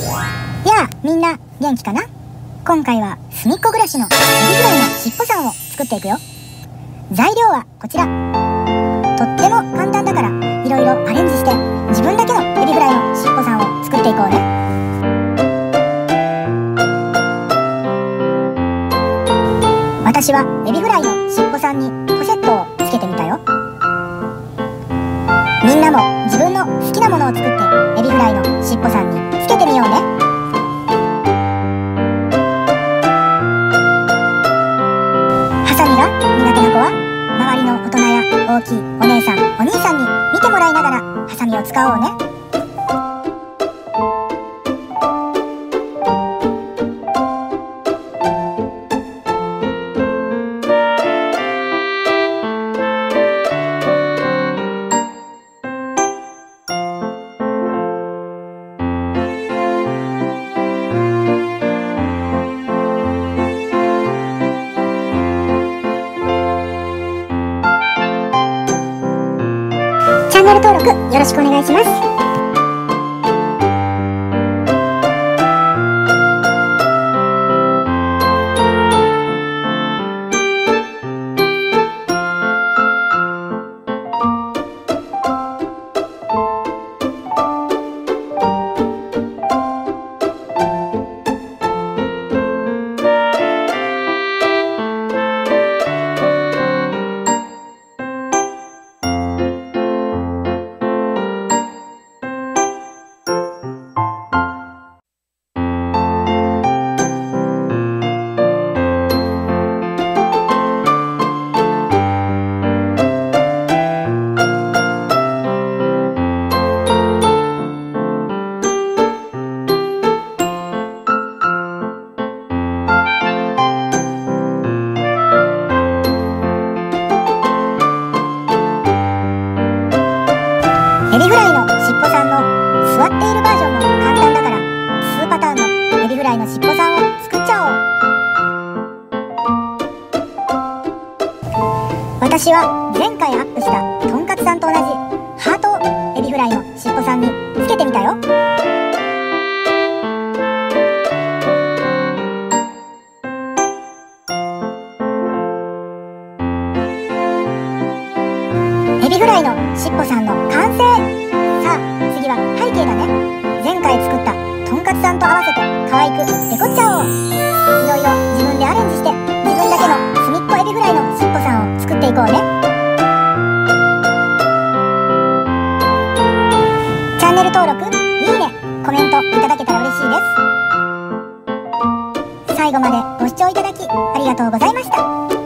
やあみんな、元気かな。今回は隅っこ暮らしのエビフライのしっぽさんを作っていくよ。材料はこちら。とっても簡単だからいろいろアレンジして自分だけのエビフライのしっぽさんを作っていこうね。私はエビフライのしっぽさんにポシェットをつけてみたよ。みんなも自分の好きなものを作ってエビフライのしっぽさんにつけてみようね。ハサミが苦手な子は周りの大人や大きいお姉さんお兄さんに見てもらいながらハサミを使おうね。チャンネル登録よろしくお願いします。エビフライのしっぽさんの座っているバージョンも簡単だから数パターンのエビフライのしっぽさんを作っちゃおう。私は前回アップしたとんかつさんと同じハートをエビフライのしっぽさんにつけてみたよ。エビフライのしっぽさんの完成。さあ次は背景だね。前回作ったとんかつさんと合わせて可愛くデコっちゃおう。いろいろ自分でアレンジして自分だけのすみっこエビフライのしっぽさんを作っていこうね。チャンネル登録、いいね、コメントいただけたら嬉しいです。最後までご視聴いただきありがとうございました。